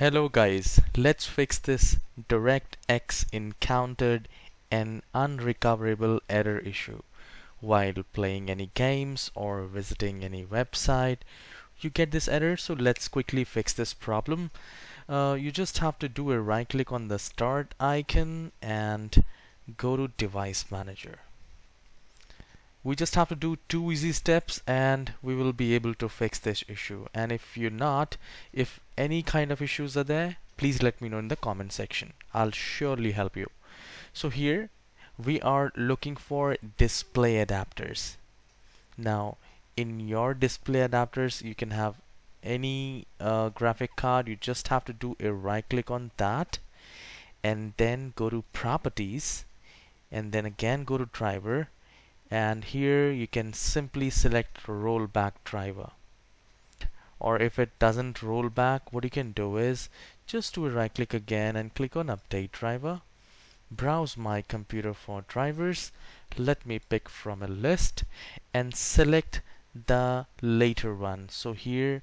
Hello guys, let's fix this DirectX encountered an unrecoverable error issue. While playing any games or visiting any website, you get this error, so let's quickly fix this problem. You just have to do a right click on the start icon and go to device manager. We just have to do two easy steps and we will be able to fix this issue. And if any kind of issues are there, please let me know in the comment section. I'll surely help you. So here we are looking for display adapters. Now in your display adapters, you can have any graphic card. You just have to do a right click on that and then go to properties and then again go to driver. And here you can simply select rollback driver, or if it doesn't roll back, what you can do is just do a right click again and click on update driver, browse my computer for drivers, let me pick from a list and select the later one. So here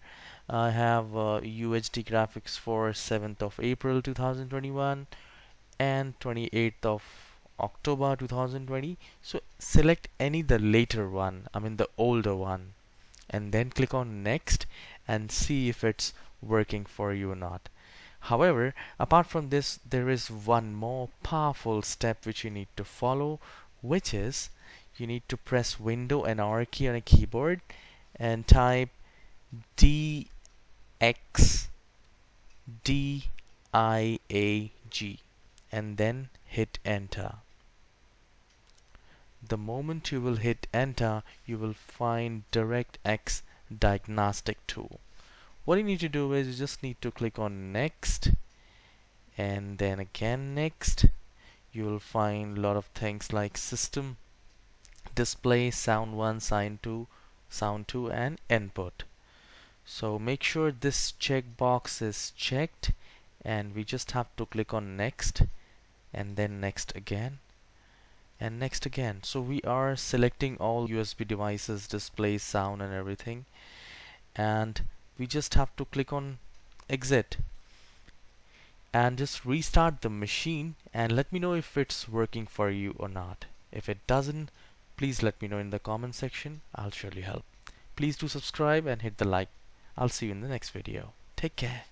I have UHD graphics for 7th of April 2021 and 28th of October 2020. So select the later one, the older one, and then click on next and see if it's working for you or not. However, apart from this, there is one more powerful step which you need to follow, which is you need to press Window and R key on a keyboard and type DXDIAG and then hit enter. The moment you will hit enter, you will find DirectX diagnostic tool. What you need to do is you just need to click on next and then again next. You will find a lot of things like system, display, sound 1, sound 2, sound 2 and input. So make sure this checkbox is checked and we just have to click on next and then next again and next again. So we are selecting all USB devices, display, sound and everything, and we just have to click on exit and just restart the machine and let me know if it's working for you or not. If it doesn't, please let me know in the comment section. I'll surely help. Please do subscribe and hit the like. I'll see you in the next video. Take care.